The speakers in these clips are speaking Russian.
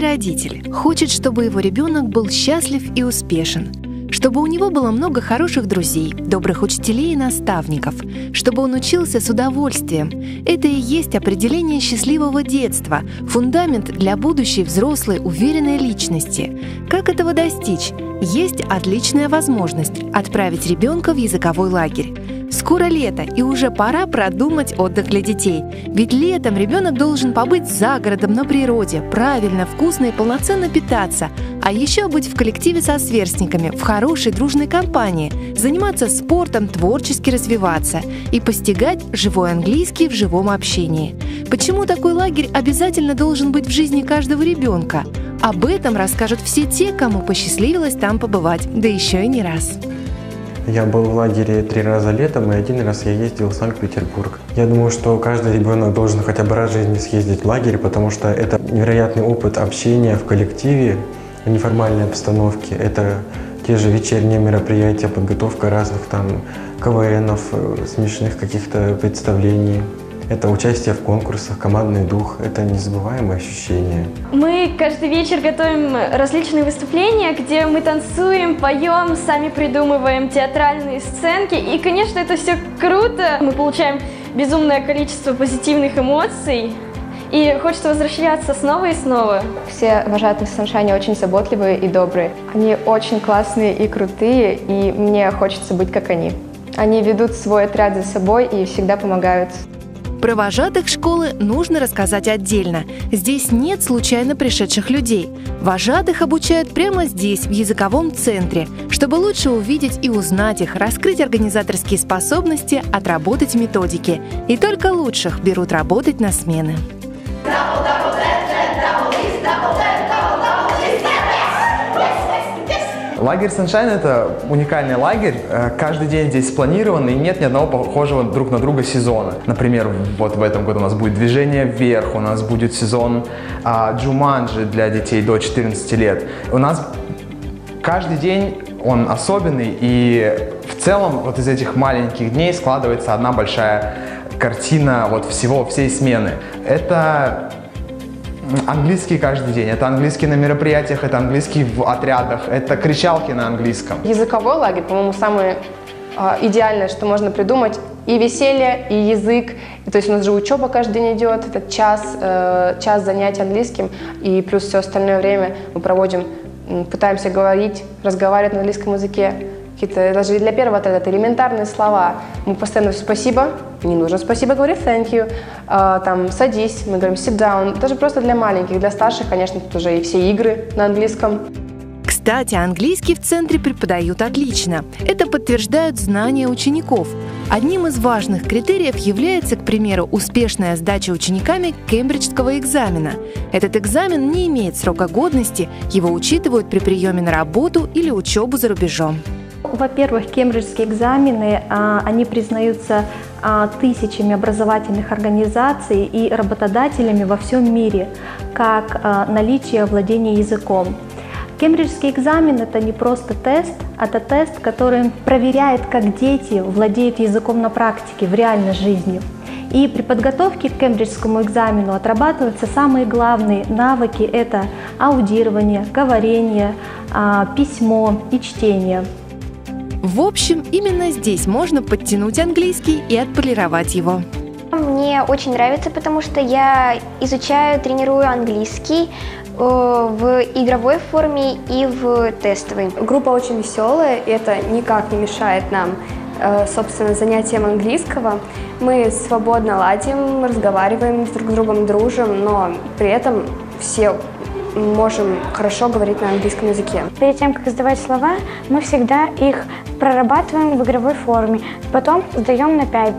Каждый родитель хочет, чтобы его ребенок был счастлив и успешен, чтобы у него было много хороших друзей, добрых учителей и наставников, чтобы он учился с удовольствием. Это и есть определение счастливого детства, фундамент для будущей взрослой уверенной личности. Как этого достичь? Есть отличная возможность отправить ребенка в языковой лагерь. Скоро лето, и уже пора продумать отдых для детей. Ведь летом ребенок должен побыть за городом, на природе, правильно, вкусно и полноценно питаться, а еще быть в коллективе со сверстниками, в хорошей дружной компании, заниматься спортом, творчески развиваться и постигать живой английский в живом общении. Почему такой лагерь обязательно должен быть в жизни каждого ребенка? Об этом расскажут все те, кому посчастливилось там побывать, да еще и не раз. Я был в лагере 3 раза летом, и 1 раз я ездил в Санкт-Петербург. Я думаю, что каждый ребенок должен хотя бы раз в жизни съездить в лагерь, потому что это невероятный опыт общения в коллективе, в неформальной обстановке. Это те же вечерние мероприятия, подготовка разных там КВНов, смешных каких-то представлений. Это участие в конкурсах, командный дух, это незабываемое ощущение. Мы каждый вечер готовим различные выступления, где мы танцуем, поем, сами придумываем театральные сценки. И, конечно, это все круто. Мы получаем безумное количество позитивных эмоций. И хочется возвращаться снова и снова. Все вожатые в Sunshine очень заботливые и добрые. Они очень классные и крутые, и мне хочется быть как они. Они ведут свой отряд за собой и всегда помогают. Про вожатых школы нужно рассказать отдельно. Здесь нет случайно пришедших людей. Вожатых обучают прямо здесь, в языковом центре, чтобы лучше увидеть и узнать их, раскрыть организаторские способности, отработать методики. И только лучших берут работать на смены. Лагерь Sunshine – это уникальный лагерь, каждый день здесь спланирован, и нет ни одного похожего друг на друга сезона. Например, вот в этом году у нас будет «Движение вверх», у нас будет сезон «Джуманджи» для детей до 14 лет. У нас каждый день он особенный, и в целом вот из этих маленьких дней складывается одна большая картина вот всей смены. Это английский каждый день, это английский на мероприятиях, это английский в отрядах, это кричалки на английском. Языковой лагерь, по-моему, самое идеальное, что можно придумать. И веселье, и язык. То есть у нас же учеба каждый день идет, это час занятий английским, и плюс все остальное время мы проводим, пытаемся говорить, разговаривать на английском языке. Какие-то, даже для первого отряда это элементарные слова. Мы постоянно «спасибо», не нужно «спасибо», говори «thank you», там «садись», мы говорим «sit down». Даже просто для маленьких, для старших, конечно, тут уже и все игры на английском. Кстати, английский в центре преподают отлично. Это подтверждают знания учеников. Одним из важных критериев является, к примеру, успешная сдача учениками Кембриджского экзамена. Этот экзамен не имеет срока годности, его учитывают при приеме на работу или учебу за рубежом. Во-первых, кембриджские экзамены, они признаются тысячами образовательных организаций и работодателями во всем мире, как наличие владения языком. Кембриджский экзамен – это не просто тест, это тест, который проверяет, как дети владеют языком на практике, в реальной жизни. И при подготовке к кембриджскому экзамену отрабатываются самые главные навыки – это аудирование, говорение, письмо и чтение. В общем, именно здесь можно подтянуть английский и отполировать его. Мне очень нравится, потому что я изучаю, тренирую английский в игровой форме и в тестовой. Группа очень веселая, и это никак не мешает нам, собственно, занятиям английского. Мы свободно ладим, разговариваем, друг с другом дружим, но при этом все можем хорошо говорить на английском языке. Перед тем, как сдавать слова, мы всегда их прорабатываем в игровой форме, потом сдаем на 5.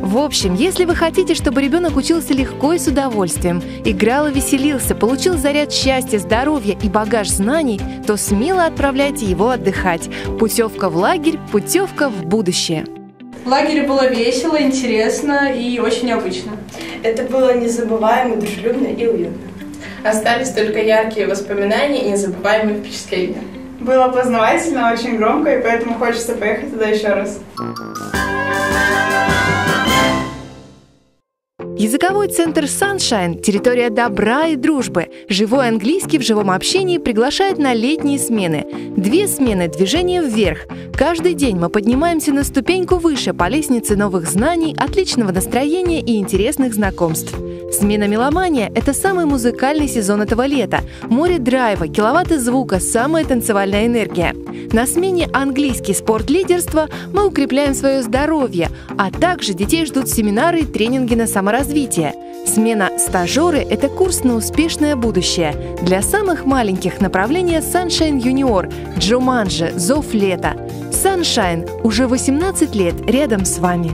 В общем, если вы хотите, чтобы ребенок учился легко и с удовольствием, играл и веселился, получил заряд счастья, здоровья и багаж знаний, то смело отправляйте его отдыхать. Путевка в лагерь, путевка в будущее. В лагере было весело, интересно и очень необычно. Это было незабываемо, дружелюбно и уютно. Остались только яркие воспоминания и незабываемые впечатления. Было познавательно, очень громко, и поэтому хочется поехать туда еще раз. Языковой центр Sunshine – территория добра и дружбы. Живой английский в живом общении приглашает на летние смены. 2 смены движения вверх. Каждый день мы поднимаемся на ступеньку выше по лестнице новых знаний, отличного настроения и интересных знакомств. Смена «Меломания» — это самый музыкальный сезон этого лета. Море драйва, киловатты звука, самая танцевальная энергия. На смене «Английский спорт лидерства» мы укрепляем свое здоровье, а также детей ждут семинары и тренинги на саморазвитие. Смена «Стажеры» — это курс на успешное будущее. Для самых маленьких направления Sunshine Junior, Джуманджи, Зов лета. Sunshine уже 18 лет рядом с вами.